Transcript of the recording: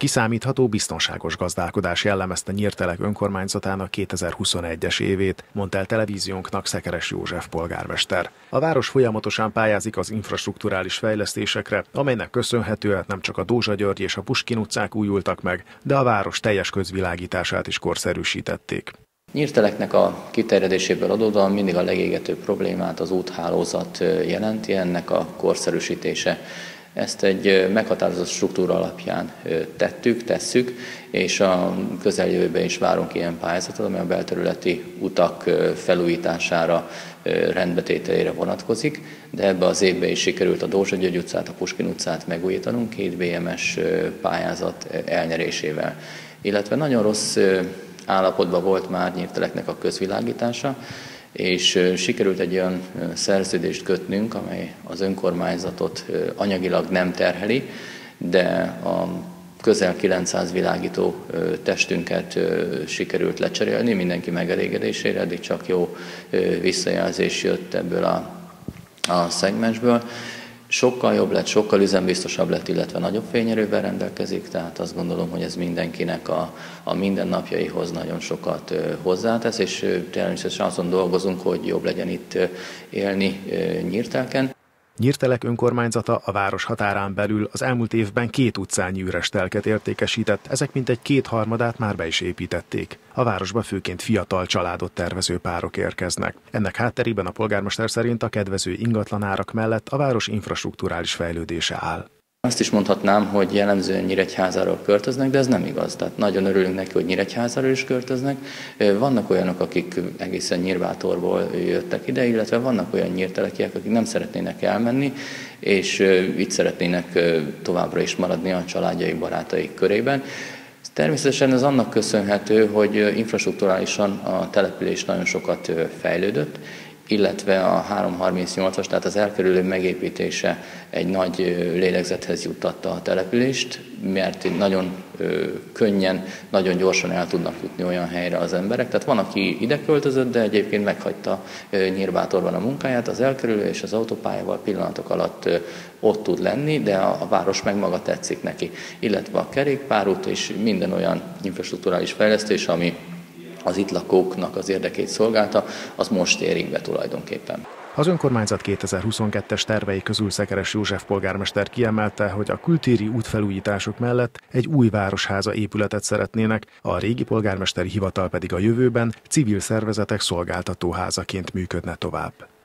Kiszámítható, biztonságos gazdálkodás jellemezte Nyírtelek önkormányzatának 2021-es évét, mondta el televíziónknak Szekeres József polgármester. A város folyamatosan pályázik az infrastrukturális fejlesztésekre, amelynek köszönhetően nem csak a Dózsa György és a Puskin utcák újultak meg, de a város teljes közvilágítását is korszerűsítették. Nyírteleknek a kiterjedéséből adódóan mindig a legégetőbb problémát az úthálózat jelenti, ennek a korszerűsítése. Ezt egy meghatározott struktúra alapján tesszük, és a közeljövőben is várunk ilyen pályázatot, ami a belterületi utak felújítására, rendbetételére vonatkozik, de ebbe az évben is sikerült a Dózsa György utcát, a Puskin utcát megújítanunk 2 BMS pályázat elnyerésével. Illetve nagyon rossz állapotban volt már Nyírteleknek a közvilágítása, és sikerült egy olyan szerződést kötnünk, amely az önkormányzatot anyagilag nem terheli, de a közel 900 világító testünket sikerült lecserélni mindenki megelégedésére, eddig csak jó visszajelzés jött ebből a szegmensből. Sokkal jobb lett, sokkal üzembiztosabb lett, illetve nagyobb fényerővel rendelkezik, tehát azt gondolom, hogy ez mindenkinek a mindennapjaihoz nagyon sokat hozzátesz, és természetesen azon dolgozunk, hogy jobb legyen itt élni Nyírtelken. Nyírtelek önkormányzata a város határán belül az elmúlt évben 2 utcányi üres telket értékesített, ezek mintegy 2/3-át már be is építették. A városba főként fiatal családot tervező párok érkeznek. Ennek hátterében a polgármester szerint a kedvező ingatlanárak mellett a város infrastrukturális fejlődése áll. Azt is mondhatnám, hogy jellemzően Nyíregyházáról költöznek, de ez nem igaz. Tehát nagyon örülünk neki, hogy Nyíregyházáról is költöznek. Vannak olyanok, akik egészen Nyírbátorból jöttek ide, illetve vannak olyan nyírtelekiek, akik nem szeretnének elmenni, és itt szeretnének továbbra is maradni a családjaik, barátaik körében. Természetesen ez annak köszönhető, hogy infrastrukturálisan a település nagyon sokat fejlődött, illetve a 338-as, tehát az elkerülő megépítése egy nagy lélegzethez juttatta a települést, mert nagyon könnyen, nagyon gyorsan el tudnak jutni olyan helyre az emberek. Tehát van, aki ide költözött, de egyébként meghagyta Nyírbátorban a munkáját, az elkerülő és az autópályával pillanatok alatt ott tud lenni, de a város meg maga tetszik neki. Illetve a kerékpárút és minden olyan infrastrukturális fejlesztés, ami az itt lakóknak az érdekét szolgálta, az most érik be tulajdonképpen. Az önkormányzat 2022-es tervei közül Szekeres József polgármester kiemelte, hogy a kültéri útfelújítások mellett egy új városháza épületet szeretnének, a régi polgármesteri hivatal pedig a jövőben civil szervezetek szolgáltatóházaként működne tovább.